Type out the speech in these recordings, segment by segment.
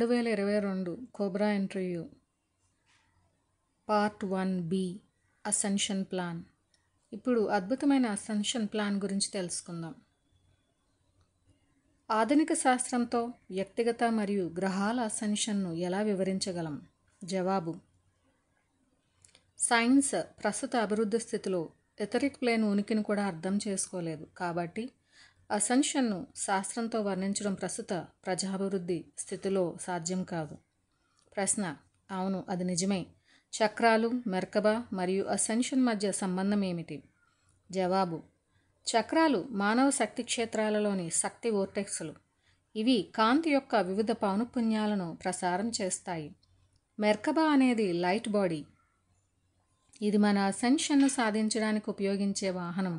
2022 Cobra interview part 1B ascension plan. ఇప్పుడు అద్భుతమైన ascension plan గురించి తెలుసుకుందాం. ఆధునిక శాస్త్రంతో వ్యక్తిగత మరియు గ్రహాల అసెన్షన్ను ఎలా వివరించగలం? జవాబు: సైన్స్ ప్రస్తుత అభివృద్ధి స్థితిలో ఎథరిక్ ప్లేన్ ఉనికిని కూడా అర్థం చేసుకోలేదు, కాబట్టి అసెన్షన్ను శాస్త్రంతో వర్ణించడం ప్రస్తుత ప్రజాభివృద్ధి స్థితిలో సాధ్యం కాదు. ప్రశ్న: అవును, అది నిజమే. చక్రాలు, మెర్కబా మరియు అసెన్షన్ మధ్య సంబంధం ఏమిటి? జవాబు: చక్రాలు మానవ శక్తి క్షేత్రాలలోని శక్తి వోర్టెక్స్లు. ఇవి కాంతి యొక్క వివిధ పౌనఃపున్యాలను ప్రసారం చేస్తాయి. మెర్కబా అనేది లైట్ బాడీ. ఇది మన అసెన్షన్ను సాధించడానికి ఉపయోగించే వాహనం.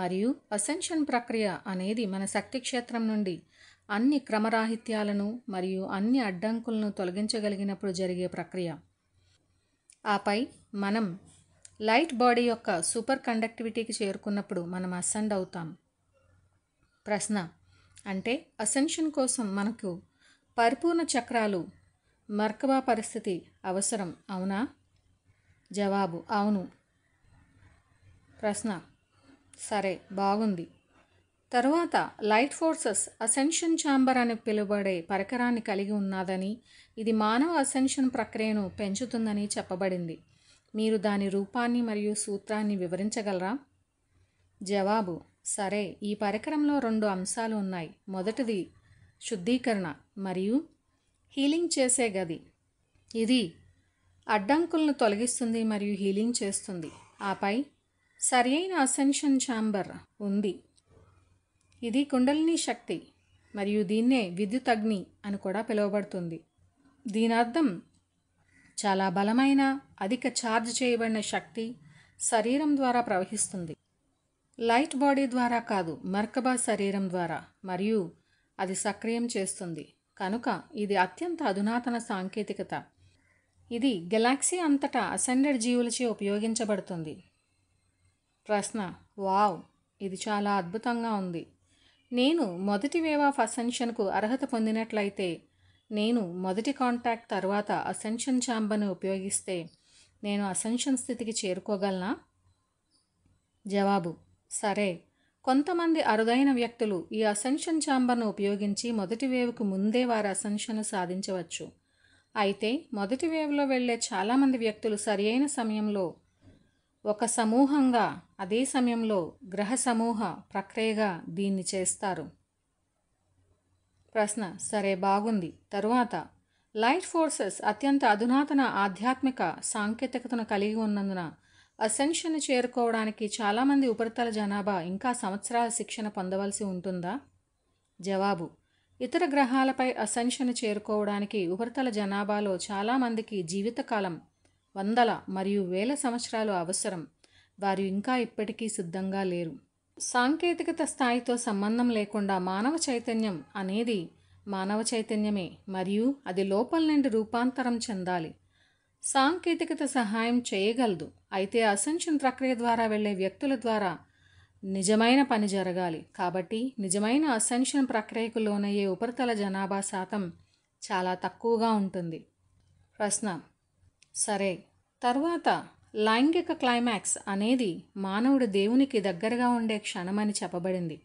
మరియు అసెన్షన్ ప్రక్రియ అనేది మన శక్తి క్షేత్రం నుండి అన్ని క్రమరాహిత్యాలను మరియు అన్ని అడ్డంకులను తొలగించగలిగినప్పుడు జరిగే ప్రక్రియ. ఆపై మనం లైట్ బాడీ యొక్క సూపర్ కండక్టివిటీకి చేరుకున్నప్పుడు మనం అసెండ్ అవుతాం. ప్రశ్న: అంటే అసెన్షన్ కోసం మనకు పరిపూర్ణ చక్రాలు, మర్కబా పరిస్థితి అవసరం, అవునా? జవాబు: అవును. ప్రశ్న: సరే, బాగుంది. తరువాత లైట్ ఫోర్సెస్ అసెన్షన్ ఛాంబర్ అని పిలువబడే పరికరాన్ని కలిగి ఉన్నాదని, ఇది మానవ అసెన్షన్ ప్రక్రియను పెంచుతుందని చెప్పబడింది. మీరు దాని రూపాన్ని మరియు సూత్రాన్ని వివరించగలరా? జవాబు: సరే, ఈ పరికరంలో రెండు అంశాలు ఉన్నాయి. మొదటిది శుద్ధీకరణ మరియు హీలింగ్ చేసే గది. ఇది అడ్డంకులను తొలగిస్తుంది మరియు హీలింగ్ చేస్తుంది. ఆపై సరియైన అసెన్షన్ ఛాంబర్ ఉంది. ఇది కుండలిని శక్తి మరియు దీన్నే విద్యుత్ అగ్ని అని కూడా పిలువబడుతుంది. దీని అర్థం చాలా బలమైన, అధిక ఛార్జ్ చేయబడిన శక్తి శరీరం ద్వారా ప్రవహిస్తుంది, లైట్ బాడీ ద్వారా కాదు, మర్కబా శరీరం ద్వారా, మరియు అది సక్రియం చేస్తుంది. కనుక ఇది అత్యంత అధునాతన సాంకేతికత. ఇది గెలాక్సీ అంతటా అసెండెడ్ జీవులచే ఉపయోగించబడుతుంది. ప్రశ్న: వావ్, ఇది చాలా అద్భుతంగా ఉంది. నేను మొదటి వేవ్ ఆఫ్ అసెన్షన్కు అర్హత పొందినట్లయితే, నేను మొదటి కాంటాక్ట్ తర్వాత అసెన్షన్ ఛాంబర్ని ఉపయోగిస్తే నేను అసెన్షన్ స్థితికి చేరుకోగలనా? జవాబు: సరే, కొంతమంది అరుదైన వ్యక్తులు ఈ అసెన్షన్ ఛాంబర్ను ఉపయోగించి మొదటి వేవ్కు ముందే వారి అసెన్షన్ను సాధించవచ్చు. అయితే మొదటి వేవ్లో వెళ్ళే చాలామంది వ్యక్తులు సరియైన సమయంలో ఒక సమూహంగా, అదే సమయంలో గ్రహ సమూహ ప్రక్రియగా దీన్ని చేస్తారు. ప్రశ్న: సరే, బాగుంది. తరువాత లైట్ ఫోర్సెస్ అత్యంత అధునాతన ఆధ్యాత్మిక సాంకేతికతను కలిగి ఉన్నందున అసెన్షన్ చేరుకోవడానికి చాలామంది ఉపరితల జనాభా ఇంకా సంవత్సరాల శిక్షణ పొందవలసి ఉంటుందా? జవాబు: ఇతర గ్రహాలపై అసెన్షన్ చేరుకోవడానికి ఉపరితల జనాభాలో చాలామందికి జీవితకాలం, వందల మరియు వేల సంవత్సరాలు అవసరం. వారు ఇంకా ఇప్పటికీ సిద్ధంగా లేరు. సాంకేతికత స్థాయితో సంబంధం లేకుండా మానవ చైతన్యం అనేది మానవ చైతన్యమే, మరియు అది లోపల నుండి రూపాంతరం చెందాలి. సాంకేతికత సహాయం చేయగలదు, అయితే అసెన్షన్ ప్రక్రియ ద్వారా వెళ్ళే వ్యక్తుల ద్వారా నిజమైన పని జరగాలి. కాబట్టి నిజమైన అసెన్షన్ ప్రక్రియకు లోనయ్యే ఉపరితల జనాభా శాతం చాలా తక్కువగా ఉంటుంది. ప్రశ్న: సరే, తర్వాత లైంగిక క్లైమాక్స్ అనేది మానవుడు దేవునికి దగ్గరగా ఉండే క్షణమని చెప్పబడింది.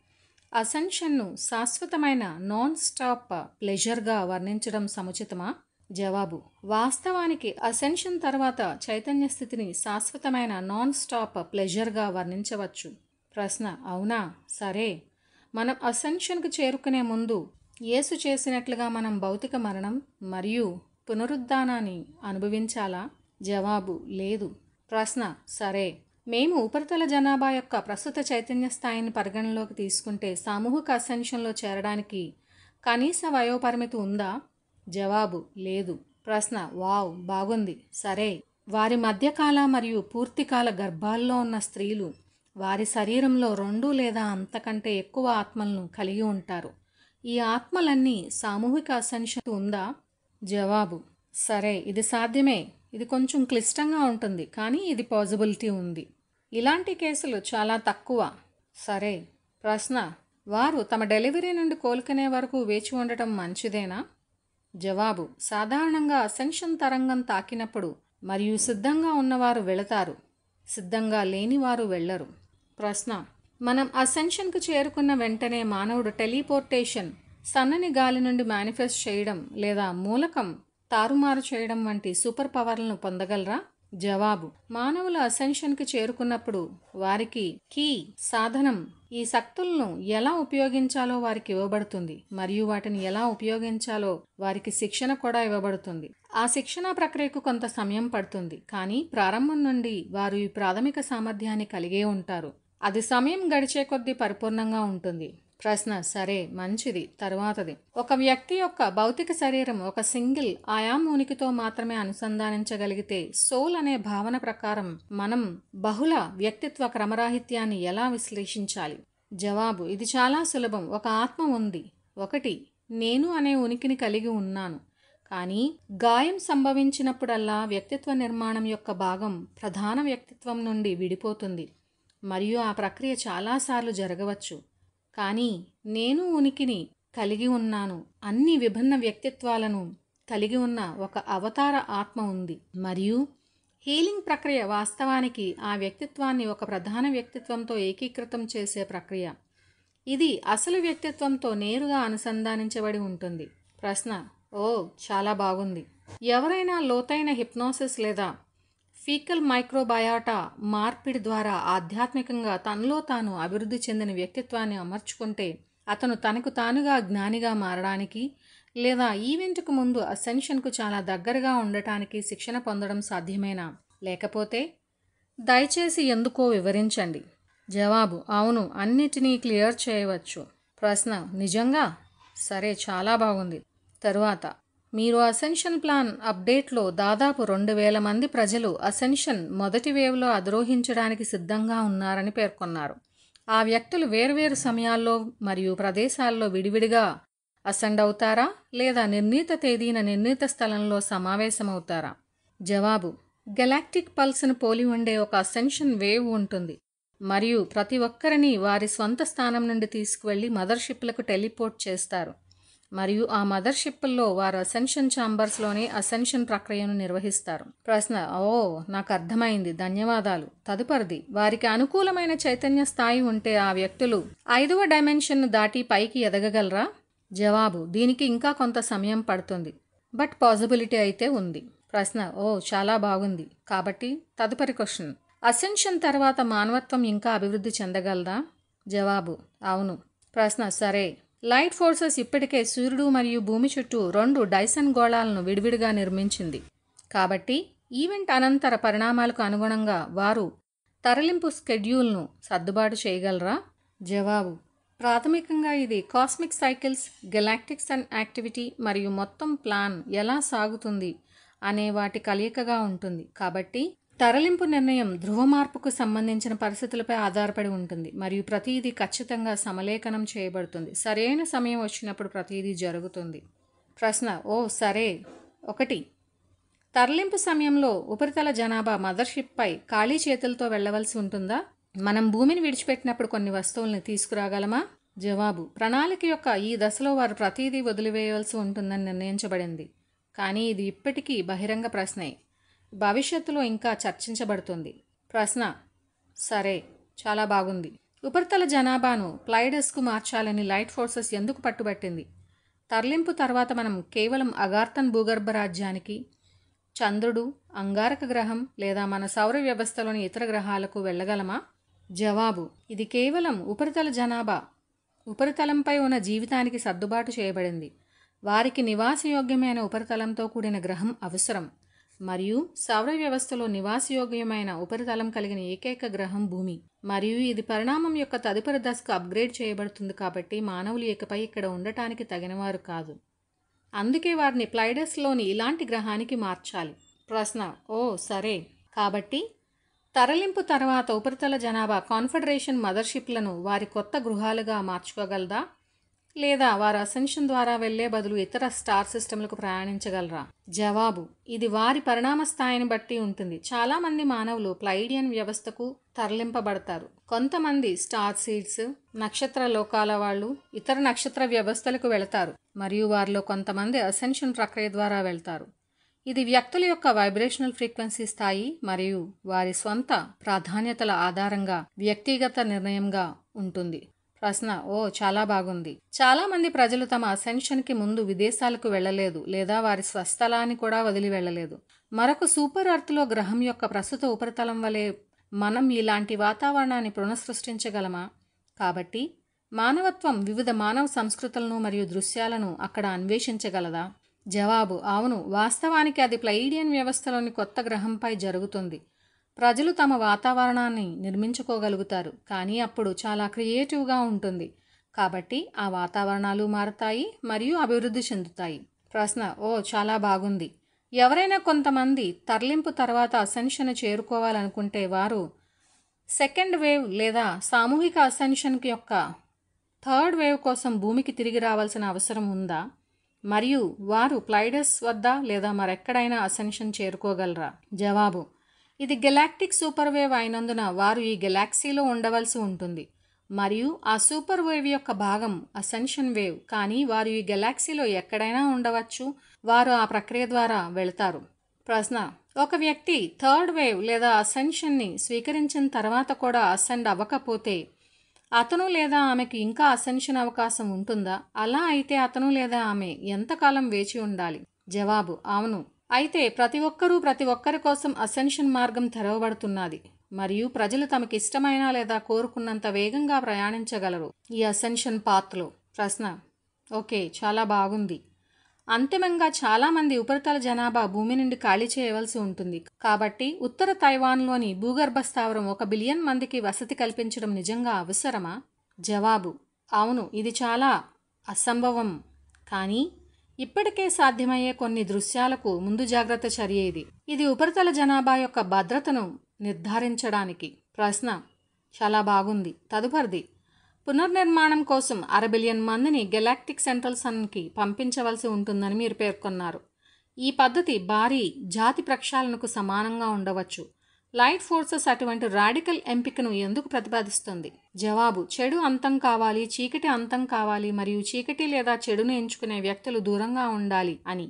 అసెన్షన్ను శాశ్వతమైన నాన్ స్టాప్ ప్లెజర్గా వర్ణించడం సముచితమా? జవాబు: వాస్తవానికి అసెన్షన్ తర్వాత చైతన్య స్థితిని శాశ్వతమైన నాన్ స్టాప్ ప్లెజర్గా వర్ణించవచ్చు. ప్రశ్న: అవునా? సరే, మనం అసెన్షన్కు చేరుకునే ముందు యేసు చేసినట్లుగా మనం భౌతిక మరణం మరియు పునరుద్ధానాన్ని అనుభవించాలా? జవాబు: లేదు. ప్రశ్న: సరే, మేము ఉపరితల జనాభా యొక్క ప్రస్తుత చైతన్య స్థాయిని పరిగణలోకి తీసుకుంటే సామూహిక అసెన్షన్లో చేరడానికి కనీస వయోపరిమితి ఉందా? జవాబు: లేదు. ప్రశ్న: వావ్, బాగుంది. సరే, వారి మధ్యకాల మరియు పూర్తికాల గర్భాల్లో ఉన్న స్త్రీలు వారి శరీరంలో 2 లేదా అంతకంటే ఎక్కువ ఆత్మలను కలిగి ఉంటారు. ఈ ఆత్మలన్నీ సామూహిక అసెన్షన్ ఉందా? జవాబు: సరే, ఇది సాధ్యమే. ఇది కొంచెం క్లిష్టంగా ఉంటుంది, కానీ ఇది పాజిబిలిటీ ఉంది. ఇలాంటి కేసులు చాలా తక్కువ. సరే. ప్రశ్న: వారు తమ డెలివరీ నుండి కోలుకునే వరకు వేచి ఉండటం మంచిదేనా? జవాబు సాధారణంగా అసెన్షన్ తరంగం తాకినప్పుడు మరియు సిద్ధంగా ఉన్నవారు వెళతారు, సిద్ధంగా లేనివారు వెళ్ళరు. ప్రశ్న: మనం అసెన్షన్కు చేరుకున్న వెంటనే మానవుడు టెలిపోర్టేషన్, సన్నని గాలి నుండి మేనిఫెస్ట్ చేయడం లేదా మూలకం తారుమారు చేయడం వంటి సూపర్ పవర్లను పొందగలరా? జవాబు: మానవులు అసెన్షన్కి చేరుకున్నప్పుడు వారికి కీ, సాధనం, ఈ శక్తులను ఎలా ఉపయోగించాలో వారికి ఇవ్వబడుతుంది మరియు వాటిని ఎలా ఉపయోగించాలో వారికి శిక్షణ కూడా ఇవ్వబడుతుంది. ఆ శిక్షణ ప్రక్రియకు కొంత సమయం పడుతుంది, కానీ ప్రారంభం నుండి వారు ఈ ప్రాథమిక సామర్థ్యాన్ని కలిగే ఉంటారు. అది సమయం గడిచే కొద్దీ పరిపూర్ణంగా ఉంటుంది. ప్రశ్న: సరే, మంచిది. తరువాతది, ఒక వ్యక్తి యొక్క భౌతిక శరీరం ఒక సింగిల్ ఆయామ ఉనికితో మాత్రమే అనుసంధానించగలిగితే సోల్ అనే భావన ప్రకారం మనం బహుళ వ్యక్తిత్వ క్రమరాహిత్యాన్ని ఎలా విశ్లేషించాలి? జవాబు: ఇది చాలా సులభం. ఒక ఆత్మ ఉంది. ఒకటి, నేను అనే ఉనికిని కలిగి ఉన్నాను, కానీ గాయం సంభవించినప్పుడల్లా వ్యక్తిత్వ నిర్మాణం యొక్క భాగం ప్రధాన వ్యక్తిత్వం నుండి విడిపోతుంది మరియు ఆ ప్రక్రియ చాలాసార్లు జరగవచ్చు. కానీ నేను ఉనికిని కలిగి ఉన్నాను, అన్ని విభిన్న వ్యక్తిత్వాలను కలిగి ఉన్న ఒక అవతార ఆత్మ ఉంది మరియు హీలింగ్ ప్రక్రియ వాస్తవానికి ఆ వ్యక్తిత్వాన్ని ఒక ప్రధాన వ్యక్తిత్వంతో ఏకీకృతం చేసే ప్రక్రియ. ఇది అసలు వ్యక్తిత్వంతో నేరుగా అనుసంధానించబడి ఉంటుంది. ప్రశ్న: ఓ, చాలా బాగుంది. ఎవరైనా లోతైన హిప్నోసిస్ లేదా ఫీకల్ మైక్రోబయాటా మార్పిడి ద్వారా ఆధ్యాత్మికంగా తనలో తాను అభివృద్ధి చెందిన వ్యక్తిత్వాన్ని అమర్చుకుంటే అతను తనకు తానుగా జ్ఞానిగా మారడానికి లేదా ఈవెంట్కు ముందు అసెన్షన్కు చాలా దగ్గరగా ఉండటానికి శిక్షణ పొందడం సాధ్యమేనా? లేకపోతే దయచేసి ఎందుకో వివరించండి. జవాబు: అవును, అన్నిటినీ క్లియర్ చేయవచ్చు. ప్రశ్న: నిజంగా? సరే, చాలా బాగుంది. తరువాత, మీరు అసెన్షన్ ప్లాన్ అప్డేట్లో దాదాపు 2000 మంది ప్రజలు అసెన్షన్ మొదటి వేవ్లో అధిరోహించడానికి సిద్ధంగా ఉన్నారని పేర్కొన్నారు. ఆ వ్యక్తులు వేర్వేరు సమయాల్లో మరియు ప్రదేశాల్లో విడివిడిగా అసెండ్ అవుతారా లేదా నిర్ణీత తేదీన నిర్ణీత స్థలంలో సమావేశమవుతారా? జవాబు: గెలాక్టిక్ పల్స్ను పోలి ఉండే ఒక అసెన్షన్ వేవ్ ఉంటుంది మరియు ప్రతి ఒక్కరిని వారి స్వంత స్థానం నుండి తీసుకువెళ్ళి మదర్షిప్లకు టెలిపోర్ట్ చేస్తారు మరియు ఆ మదర్షిప్ల్లో వారు అసెన్షన్ ఛాంబర్స్లోనే అసెన్షన్ ప్రక్రియను నిర్వహిస్తారు. ప్రశ్న: ఓ, నాకు అర్థమైంది, ధన్యవాదాలు. తదుపరిది, వారికి అనుకూలమైన చైతన్య స్థాయి ఉంటే ఆ వ్యక్తులు 5వ డైమెన్షన్ను దాటి పైకి ఎదగగలరా? జవాబు: దీనికి ఇంకా కొంత సమయం పడుతుంది, బట్ పాజిబిలిటీ అయితే ఉంది. ప్రశ్న: ఓ, చాలా బాగుంది. కాబట్టి తదుపరి క్వశ్చన్: అసెన్షన్ తర్వాత మానవత్వం ఇంకా అభివృద్ధి చెందగలదా? జవాబు: అవును. ప్రశ్న: సరే, లైట్ ఫోర్సెస్ ఇప్పటికే సూర్యుడు మరియు భూమి చుట్టూ 2 డైసన్ గోళాలను విడివిడిగా నిర్మించింది, కాబట్టి ఈవెంట్ అనంతర పరిణామాలకు అనుగుణంగా వారు తరలింపు స్కెడ్యూల్ను సర్దుబాటు చేయగలరా? జవాబు: ప్రాథమికంగా ఇది cosmic cycles, galactic sun activity మరియు మొత్తం ప్లాన్ ఎలా సాగుతుంది అనే వాటి కలయికగా ఉంటుంది, కాబట్టి తరలింపు నిర్ణయం ధ్రువ మార్పుకు సంబంధించిన పరిస్థితులపై ఆధారపడి ఉంటుంది మరియు ప్రతిదీ ఖచ్చితంగా సమలేఖనం చేయబడుతుంది. సరైన సమయం వచ్చినప్పుడు ప్రతిదీ జరుగుతుంది. ప్రశ్న: ఓ, సరే. 1, తరలింపు సమయంలో ఉపరితల జనాభా మదర్షిప్పై ఖాళీ చేతులతో వెళ్ళవలసి ఉంటుందా? మనం భూమిని విడిచిపెట్టినప్పుడు కొన్ని వస్తువులను తీసుకురాగలమా? జవాబు: ప్రణాళిక యొక్క ఈ దశలో వారు ప్రతిదీ వదిలివేయవలసి ఉంటుందని నిర్ణయించబడింది, కానీ ఇది ఇప్పటికీ బహిరంగ ప్రశ్నే, భవిష్యత్తులో ఇంకా చర్చించబడుతుంది. ప్రశ్న: సరే, చాలా బాగుంది. ఉపరితల జనాభాను ప్లైడస్కు మార్చాలని లైట్ ఫోర్సెస్ ఎందుకు పట్టుబట్టింది? తరలింపు తర్వాత మనం కేవలం అగార్థన్ భూగర్భ రాజ్యానికి, చంద్రుడు, అంగారక గ్రహం లేదా మన సౌర వ్యవస్థలోని ఇతర గ్రహాలకు వెళ్ళగలమా? జవాబు: ఇది కేవలం ఉపరితల జనాభా ఉపరితలంపై ఉన్న జీవితానికి సర్దుబాటు చేయబడింది. వారికి నివాసయోగ్యమైన ఉపరితలంతో కూడిన గ్రహం అవసరం మరియు సౌర వ్యవస్థలో నివాసయోగ్యమైన ఉపరితలం కలిగిన ఏకైక గ్రహం భూమి, మరియు ఇది పరిణామం యొక్క తదుపరి దశకు అప్గ్రేడ్ చేయబడుతుంది, కాబట్టి మానవులు ఇకపై ఇక్కడ ఉండటానికి తగినవారు కాదు, అందుకే వారిని ప్లైడస్లోని ఇలాంటి గ్రహానికి మార్చాలి. ప్రశ్న: ఓ, సరే. కాబట్టి తరలింపు తర్వాత ఉపరితల జనాభా కాన్ఫెడరేషన్ మదర్షిప్లను వారి కొత్త గృహాలుగా మార్చుకోగలదా? లేదా వారు అసెన్షన్ ద్వారా వెళ్లే బదులు ఇతర స్టార్ సిస్టమ్లకు ప్రయాణించగలరా? జవాబు, ఇది వారి పరిణామ స్థాయిని బట్టి ఉంటుంది. చాలామంది మానవులు ప్లైడియన్ వ్యవస్థకు తరలింపబడతారు. కొంతమంది స్టార్ సీడ్స్ నక్షత్ర లోకాల వాళ్ళు ఇతర నక్షత్ర వ్యవస్థలకు వెళతారు, మరియు వారిలో కొంతమంది అసెన్షన్ ప్రక్రియ ద్వారా వెళ్తారు. ఇది వ్యక్తుల యొక్క వైబ్రేషనల్ ఫ్రీక్వెన్సీ స్థాయి మరియు వారి స్వంత ప్రాధాన్యతల ఆధారంగా వ్యక్తిగత నిర్ణయంగా ఉంటుంది. ప్రశ్న, ఓ చాలా బాగుంది. చాలామంది ప్రజలు తమ అసెన్షన్కి ముందు విదేశాలకు వెళ్ళలేదు లేదా వారి స్వస్థలాన్ని కూడా వదిలి వెళ్ళలేదు. మరొక సూపర్ అర్త్లో గ్రహం యొక్క ప్రస్తుత ఉపరితలం వలె మనం ఇలాంటి వాతావరణాన్ని పునఃసృష్టించగలమా? కాబట్టి మానవత్వం వివిధ మానవ సంస్కృతులను మరియు దృశ్యాలను అక్కడ అన్వేషించగలదా? జవాబు, అవును. వాస్తవానికి అది ప్లైడియన్ వ్యవస్థలోని కొత్త గ్రహంపై జరుగుతుంది. ప్రజలు తమ వాతావరణాన్ని నిర్మించుకోగలుగుతారు, కానీ అప్పుడు చాలా క్రియేటివ్గా ఉంటుంది. కాబట్టి ఆ వాతావరణాలు మారతాయి మరియు అభివృద్ధి చెందుతాయి. ప్రశ్న, ఓ చాలా బాగుంది. ఎవరైనా కొంతమంది తరలింపు తర్వాత అసెన్షన్ చేరుకోవాలనుకుంటే వారు సెకండ్ వేవ్ లేదా సామూహిక అసెన్షన్ యొక్క థర్డ్ వేవ్ కోసం భూమికి తిరిగి రావాల్సిన అవసరం ఉందా? మరియు వారు ప్లైడస్ వద్ద లేదా మరెక్కడైనా అసెన్షన్ చేరుకోగలరా? జవాబు, ఇది గెలాక్టిక్ సూపర్ వేవ్ అయినందున వారు ఈ గెలాక్సీలో ఉండవలసి ఉంటుంది మరియు ఆ సూపర్ వేవ్ యొక్క భాగం అసెన్షన్ వేవ్, కానీ వారు ఈ గెలాక్సీలో ఎక్కడైనా ఉండవచ్చు. వారు ఆ ప్రక్రియ ద్వారా వెళతారు. ప్రశ్న, ఒక వ్యక్తి థర్డ్ వేవ్ లేదా అసెన్షన్ని స్వీకరించిన తర్వాత కూడా అసెండ్ అవ్వకపోతే అతను లేదా ఆమెకు ఇంకా అసెన్షన్ అవకాశం ఉంటుందా? అలా అయితే అతను లేదా ఆమె ఎంతకాలం వేచి ఉండాలి? జవాబు, అవును. అయితే ప్రతి ఒక్కరి కోసం అసెన్షన్ మార్గం తెరవబడుతున్నది మరియు ప్రజలు తమకు ఇష్టమైన లేదా కోరుకున్నంత వేగంగా ప్రయాణించగలరు ఈ అసెన్షన్ పాత్లో. ప్రశ్న, ఓకే చాలా బాగుంది. అంతిమంగా చాలామంది ఉపరితల జనాభా భూమి నుండి ఖాళీ చేయవలసి ఉంటుంది. కాబట్టి ఉత్తర తైవాన్లోని భూగర్భ స్థావరం 1 బిలియన్ మందికి వసతి కల్పించడం నిజంగా అవసరమా? జవాబు, అవును. ఇది చాలా అసంభవం, కానీ ఇప్పటికే సాధ్యమయ్యే కొన్ని దృశ్యాలకు ముందు జాగ్రత్త చర్య ఇది. ఇది ఉపరితల జనాభా యొక్క భద్రతను నిర్ధారించడానికి. ప్రశ్న, చాలా బాగుంది. తదుపరిది పునర్నిర్మాణం కోసం 6 బిలియన్ మందిని గెలాక్టిక్ సెంట్రల్ సన్కి పంపించవలసి ఉంటుందని మీరు పేర్కొన్నారు. ఈ పద్ధతి భారీ జాతి ప్రక్షాళనకు సమానంగా ఉండవచ్చు. లైట్ ఫోర్సెస్ అటువంటి రాడికల్ ఎంపికను ఎందుకు ప్రతిపాదిస్తుంది? జవాబు, చెడు అంతం కావాలి, చీకటి అంతం కావాలి మరియు చీకటి లేదా చెడును ఎంచుకునే వ్యక్తులు దూరంగా ఉండాలి అని.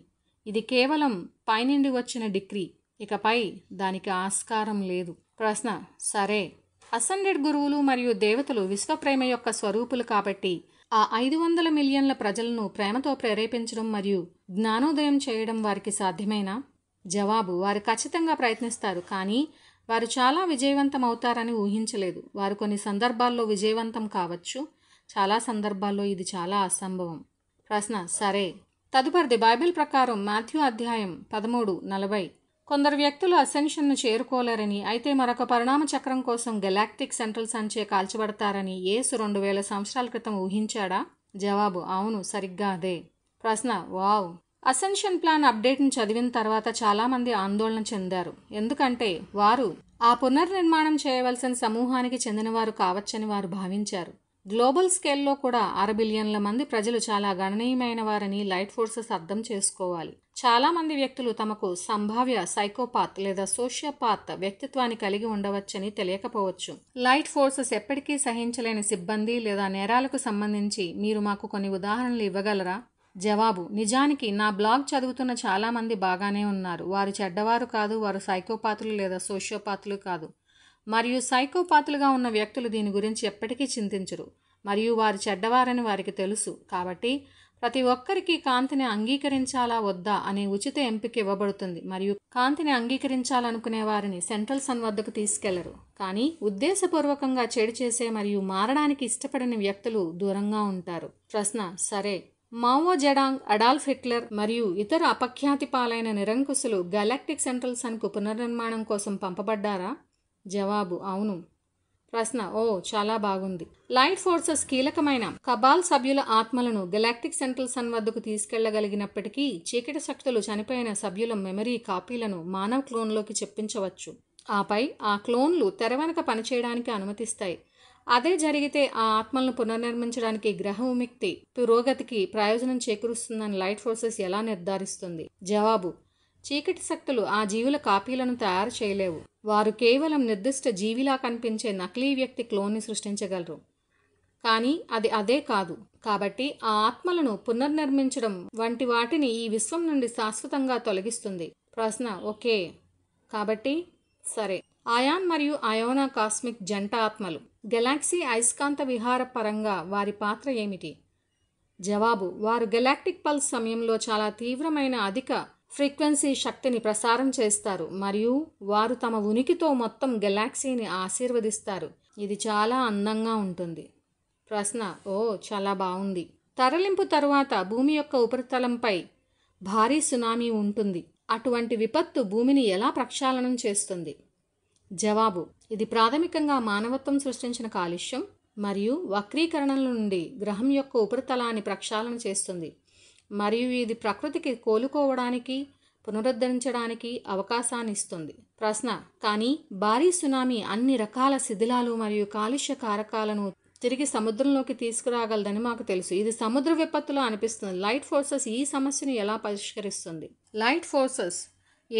ఇది కేవలం పైనుండి వచ్చిన డిక్రీ, ఇకపై దానికి ఆస్కారం లేదు. ప్రశ్న, సరే. అసెండెడ్ గురువులు మరియు దేవతలు విశ్వప్రేమ యొక్క స్వరూపులు, కాబట్టి ఆ 500 మిలియన్ల ప్రజలను ప్రేమతో ప్రేరేపించడం మరియు జ్ఞానోదయం చేయడం వారికి సాధ్యమేనా? జవాబు, వారు ఖచ్చితంగా ప్రయత్నిస్తారు, కానీ వారు చాలా విజయవంతం అవుతారని ఊహించలేదు. వారు కొన్ని సందర్భాల్లో విజయవంతం కావచ్చు, చాలా సందర్భాల్లో ఇది చాలా అసంభవం. ప్రశ్న, సరే. తదుపరిది బైబిల్ ప్రకారం మాథ్యూ అధ్యాయం 13:40 కొందరు వ్యక్తులు అసెన్షన్ను చేరుకోలేరని, అయితే మరొక పరిణామ చక్రం కోసం గెలాక్టిక్ సెంట్రల్ సంచే కాల్చబడతారని యేసు 2000 సంవత్సరాల క్రితం ఊహించాడా? జవాబు, అవును, సరిగ్గా అదే. ప్రశ్న, వావ్. అసెన్షన్ ప్లాన్ అప్డేట్ను చదివిన తర్వాత చాలామంది ఆందోళన చెందారు, ఎందుకంటే వారు ఆ పునర్నిర్మాణం చేయవలసిన సమూహానికి చెందినవారు కావచ్చని వారు భావించారు. గ్లోబల్ స్కేల్లో కూడా 6 బిలియన్ల మంది ప్రజలు చాలా గణనీయమైన వారని లైట్ ఫోర్సెస్ అర్థం చేసుకోవాలి. చాలామంది వ్యక్తులు తమకు సంభావ్య సైకోపాత్ లేదా సోషియోపాత్ వ్యక్తిత్వాన్ని కలిగి ఉండవచ్చని తెలియకపోవచ్చు. లైట్ ఫోర్సెస్ ఎప్పటికీ సహించలేని సిబ్బంది లేదా నేరాలకు సంబంధించి మీరు మాకు కొన్ని ఉదాహరణలు ఇవ్వగలరా? జవాబు, నిజానికి నా బ్లాగ్ చదువుతున్న చాలామంది బాగానే ఉన్నారు. వారు చెడ్డవారు కాదు, వారు సైకోపాతులు లేదా సోషియోపాతులు కాదు, మరియు సైకోపాతులుగా ఉన్న వ్యక్తులు దీని గురించి ఎప్పటికీ చింతించరు మరియు వారు చెడ్డవారని వారికి తెలుసు. కాబట్టి ప్రతి ఒక్కరికి కాంతిని అంగీకరించాలా వద్దా అనే ఉచిత ఎంపిక ఇవ్వబడుతుంది మరియు కాంతిని అంగీకరించాలనుకునే వారిని సెంట్రల్ సన్ వద్దకు తీసుకెళ్లరు, కానీ ఉద్దేశపూర్వకంగా చెడు చేసే మరియు మారడానికి ఇష్టపడని వ్యక్తులు దూరంగా ఉంటారు. ప్రశ్న, సరే. మావో జెడాంగ్, అడాల్ఫ్ హిట్లర్ మరియు ఇతర అపఖ్యాతి పాలైన నిరంకుశులు గెలాక్టిక్ సెంట్రల్ సన్కు పునర్నిర్మాణం కోసం పంపబడ్డారా? జవాబు, అవును. ప్రశ్న, ఓ చాలా బాగుంది. లైట్ ఫోర్సెస్ కీలకమైన కబాల్ సభ్యుల ఆత్మలను గెలాక్టిక్ సెంట్రల్ సన్ వద్దకు తీసుకెళ్లగలిగినప్పటికీ చీకటి శక్తులు చనిపోయిన సభ్యుల మెమరీ కాపీలను మానవ క్లోన్లోకి చెప్పించవచ్చు, ఆపై ఆ క్లోన్లు తెరవెనక పనిచేయడానికి అనుమతిస్తాయి. అదే జరిగితే ఆ ఆత్మలను పునర్నిర్మించడానికి గ్రహ విముక్తి పురోగతికి ప్రయోజనం చేకూరుస్తుందని లైట్ ఫోర్సెస్ ఎలా నిర్ధారిస్తుంది? జవాబు: చీకటి శక్తులు ఆ జీవుల కాపీలను తయారు చేయలేవు. వారు కేవలం నిర్దిష్ట జీవిలా కనిపించే నకిలీ వ్యక్తి క్లోన్ని సృష్టించగలరు, కానీ అది అదే కాదు. కాబట్టి ఆ ఆత్మలను పునర్నిర్మించడం వంటి వాటిని ఈ విశ్వం నుండి శాశ్వతంగా తొలగిస్తుంది. ప్రశ్న: ఓకే, కాబట్టి సరే, అయాన్ మరియు అయోనా కాస్మిక్ జంట ఆత్మలు గెలాక్సీ అయస్కాంత విహార పరంగా వారి పాత్ర ఏమిటి? జవాబు: వారు గెలాక్టిక్ పల్స్ సమయంలో చాలా తీవ్రమైన అధిక ఫ్రీక్వెన్సీ శక్తిని ప్రసారం చేస్తారు మరియు వారు తమ ఉనికితో మొత్తం గెలాక్సీని ఆశీర్వదిస్తారు. ఇది చాలా అందంగా ఉంటుంది. ప్రశ్న: ఓ, చాలా బాగుంది. తరలింపు తరువాత భూమి యొక్క ఉపరితలంపై భారీ సునామీ ఉంటుంది. అటువంటి విపత్తు భూమిని ఎలా ప్రక్షాళనం చేస్తుంది? జవాబు: ఇది ప్రాథమికంగా మానవత్వం సృష్టించిన కాలుష్యం మరియు వక్రీకరణల నుండి గ్రహం యొక్క ఉపరితలాన్ని ప్రక్షాళన చేస్తుంది, మరియు ఇది ప్రకృతికి కోలుకోవడానికి పునరుద్ధరించడానికి అవకాశాన్ని ఇస్తుంది. ప్రశ్న: కానీ భారీ సునామీ అన్ని రకాల శిథిలాలు మరియు కాలుష్య కారకాలను తిరిగి సముద్రంలోకి తీసుకురాగలదని మాకు తెలుసు. ఇది సముద్ర విపత్తులో అనిపిస్తుంది. లైట్ ఫోర్సెస్ ఈ సమస్యను ఎలా పరిష్కరిస్తుంది? లైట్ ఫోర్సెస్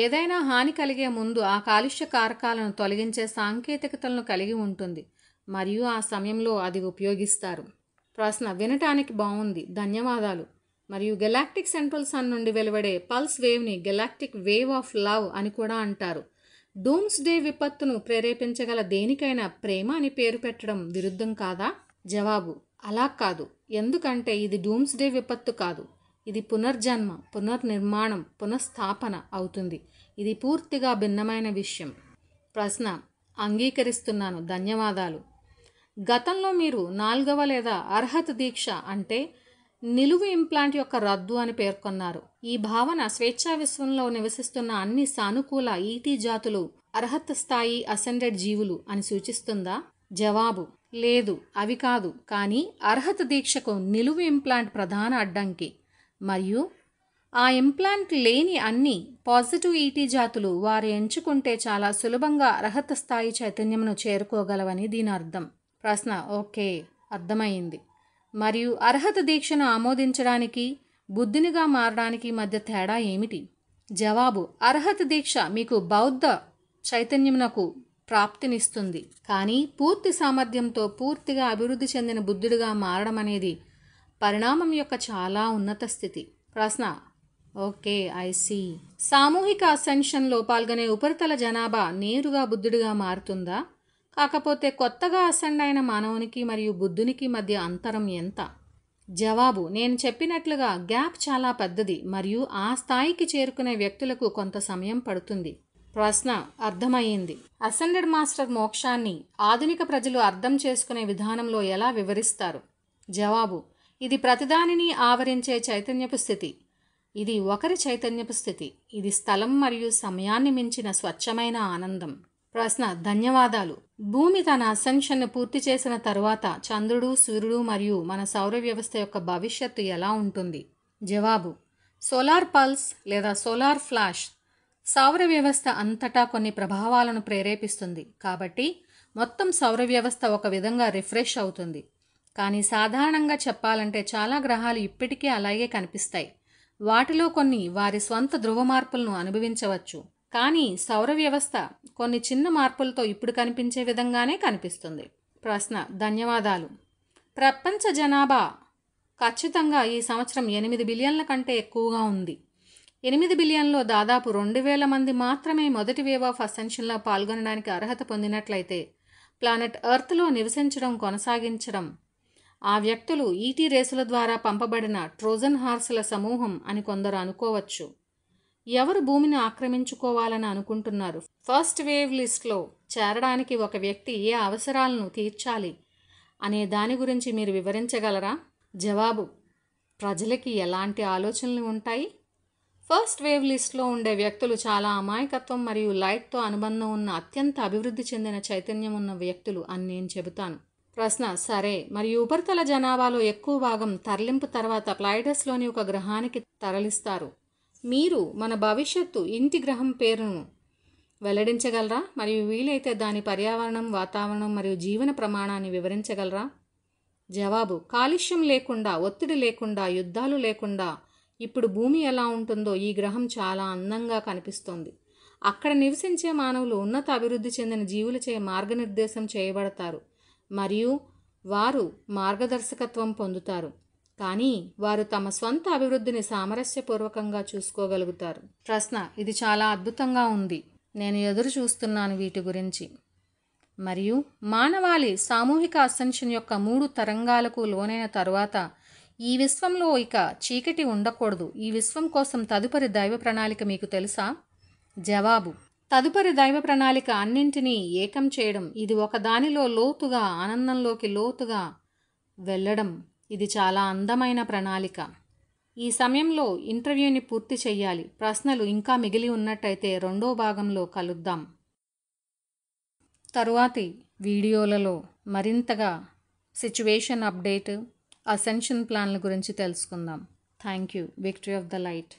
ఏదైనా హాని కలిగే ముందు ఆ కాలుష్య కారకాలను తొలగించే సాంకేతికతలను కలిగి ఉంటుంది, మరియు ఆ సమయంలో అది ఉపయోగిస్తారు. ప్రశ్న: వినటానికి బాగుంది, ధన్యవాదాలు. మరియు గెలాక్టిక్ సెంట్రల్ సన్ నుండి వెలువడే పల్స్ వేవ్ని గెలాక్టిక్ వేవ్ ఆఫ్ లవ్ అని కూడా అంటారు. డూమ్స్ డే విపత్తును ప్రేరేపించగల దేనికైనా ప్రేమ అని పేరు పెట్టడం విరుద్ధం కాదా? జవాబు: అలా కాదు, ఎందుకంటే ఇది డూమ్స్ డే విపత్తు కాదు. ఇది పునర్జన్మ, పునర్నిర్మాణం, పునఃస్థాపన అవుతుంది. ఇది పూర్తిగా భిన్నమైన విషయం. ప్రశ్న: అంగీకరిస్తున్నాను, ధన్యవాదాలు. గతంలో మీరు 4వ లేదా అర్హత దీక్ష అంటే నిలువు ఇంప్లాంట్ యొక్క రద్దు అని పేర్కొన్నారు. ఈ భావన స్వేచ్ఛా విశ్వంలో నివసిస్తున్న అన్ని సానుకూల ఈటీ జాతులు అర్హత స్థాయి అసెండెడ్ జీవులు అని సూచిస్తుందా? జవాబు: లేదు, అవి కాదు. కానీ అర్హత దీక్షకు నిలువు ఇంప్లాంట్ ప్రధాన అడ్డంకి, మరియు ఆ ఇంప్లాంట్ లేని అన్ని పాజిటివ్ ఈటీ జాతులు వారు ఎంచుకుంటే చాలా సులభంగా అర్హత స్థాయి చైతన్యమును చేరుకోగలవని దీని అర్థం. ప్రశ్న: ఓకే, అర్థమైంది. మరియు అర్హత దీక్షను ఆమోదించడానికి బుద్ధినిగా మారడానికి మధ్య తేడా ఏమిటి? జవాబు: అర్హత దీక్ష మీకు బౌద్ధ చైతన్యమునకు ప్రాప్తినిస్తుంది, కానీ పూర్తి సామర్థ్యంతో పూర్తిగా అభివృద్ధి చెందిన బుద్ధుడిగా మారడం అనేది పరిణామం యొక్క చాలా ఉన్నత స్థితి. ప్రశ్న: ఓకే, ఐసి. సామూహిక అసెన్షన్లో పాల్గొనే ఉపరితల జనాభా నేరుగా బుద్ధుడిగా మారుతుందా? కాకపోతే కొత్తగా అసెండ్ అయిన మానవునికి మరియు బుద్ధునికి మధ్య అంతరం ఎంత? జవాబు: నేను చెప్పినట్లుగా గ్యాప్ చాలా పెద్దది, మరియు ఆ స్థాయికి చేరుకునే వ్యక్తులకు కొంత సమయం పడుతుంది. ప్రశ్న: అర్థమయ్యింది. అసెండెడ్ మాస్టర్ మోక్షాన్ని ఆధునిక ప్రజలు అర్థం చేసుకునే విధానంలో ఎలా వివరిస్తారు? జవాబు: ఇది ప్రతిదానిని ఆవరించే చైతన్యపు స్థితి. ఇది ఒకరి చైతన్యపు స్థితి. ఇది స్థలం మరియు సమయాన్ని మించిన స్వచ్ఛమైన ఆనందం. ప్రశ్న: ధన్యవాదాలు. భూమి తన అసెన్షన్ను పూర్తి చేసిన తరువాత చంద్రుడు, సూర్యుడు మరియు మన సౌర వ్యవస్థ యొక్క భవిష్యత్తు ఎలా ఉంటుంది? జవాబు: సోలార్ పల్స్ లేదా సోలార్ ఫ్లాష్ సౌర వ్యవస్థ అంతటా కొన్ని ప్రభావాలను ప్రేరేపిస్తుంది, కాబట్టి మొత్తం సౌర వ్యవస్థ ఒక విధంగా రిఫ్రెష్ అవుతుంది. కానీ సాధారణంగా చెప్పాలంటే చాలా గ్రహాలు ఇప్పటికీ అలాగే కనిపిస్తాయి. వాటిలో కొన్ని వారి స్వంత ధ్రువ మార్పులను అనుభవించవచ్చు, కానీ సౌర వ్యవస్థ కొన్ని చిన్న మార్పులతో ఇప్పుడు కనిపించే విధంగానే కనిపిస్తుంది. ప్రశ్న: ధన్యవాదాలు. ప్రపంచ జనాభా ఖచ్చితంగా ఈ సంవత్సరం 8 బిలియన్ల కంటే ఎక్కువగా ఉంది. 8 బిలియన్లో దాదాపు 2000 మంది మాత్రమే మొదటి వేవ్ ఆఫ్ అసెన్షన్లో పాల్గొనడానికి అర్హత పొందినట్లయితే ప్లానెట్ ఎర్త్లో నివసించడం కొనసాగించడం ఆ వ్యక్తులు ఈటీ రేసుల ద్వారా పంపబడిన ట్రోజన్ హార్సుల సమూహం అని కొందరు అనుకోవచ్చు. ఎవరు భూమిని ఆక్రమించుకోవాలని అనుకుంటున్నారు? ఫస్ట్ వేవ్ లిస్ట్లో చేరడానికి ఒక వ్యక్తి ఏ అవసరాలను తీర్చాలి అనే దాని గురించి మీరు వివరించగలరా? జవాబు: ప్రజలకి ఎలాంటి ఆలోచనలు ఉంటాయి? ఫస్ట్ వేవ్ లిస్ట్లో ఉండే వ్యక్తులు చాలా అమాయకత్వం మరియు లైట్తో అనుబంధం ఉన్న అత్యంత అభివృద్ధి చెందిన చైతన్యం ఉన్న వ్యక్తులు అని నేను చెబుతాను. ప్రశ్న: సరే, మరియు ఉపరితల జనాభాలో ఎక్కువ భాగం తరలింపు తర్వాత ప్లాయిడస్లోని ఒక గ్రహానికి తరలిస్తారు. మీరు మన భవిష్యత్తు ఇంటి గ్రహం పేరును వెల్లడించగలరా? మరియు వీలైతే దాని పర్యావరణం, వాతావరణం మరియు జీవన ప్రమాణాన్ని వివరించగలరా? జవాబు: కాలుష్యం లేకుండా, ఒత్తిడి లేకుండా, యుద్ధాలు లేకుండా ఇప్పుడు భూమి ఎలా ఉంటుందో ఈ గ్రహం చాలా అందంగా కనిపిస్తోంది. అక్కడ నివసించే మానవులు ఉన్నత అభివృద్ధి చెందిన జీవులచే మార్గనిర్దేశం చేయబడతారు మరియు వారు మార్గదర్శకత్వం పొందుతారు. కానీ వారు తమ స్వంత అభివృద్ధిని సామరస్యపూర్వకంగా చూసుకోగలుగుతారు. ప్రశ్న: ఇది చాలా అద్భుతంగా ఉంది, నేను ఎదురు చూస్తున్నాను వీటి గురించి. మరియు మానవాళి సామూహిక అసెన్షన్ యొక్క 3 తరంగాలకు లోనైన తరువాత ఈ విశ్వంలో ఇక చీకటి ఉండకూడదు. ఈ విశ్వం కోసం తదుపరి దైవ ప్రణాళిక మీకు తెలుసా? జవాబు: తదుపరి దైవ ప్రణాళిక అన్నింటినీ ఏకం చేయడం. ఇది ఒకదానిలో లోతుగా, ఆనందంలోకి లోతుగా వెళ్ళడం. ఇది చాలా అందమైన ప్రణాళిక. ఈ సమయంలో ఇంటర్వ్యూని పూర్తి చేయాలి. ప్రశ్నలు ఇంకా మిగిలి ఉన్నట్టయితే రెండో భాగంలో కలుద్దాం. తరువాతి వీడియోలలో మరింతగా సిచ్యువేషన్ అప్డేట్, అసెన్షన్ ప్లాన్ల గురించి తెలుసుకుందాం. Thank you. Victory of the light.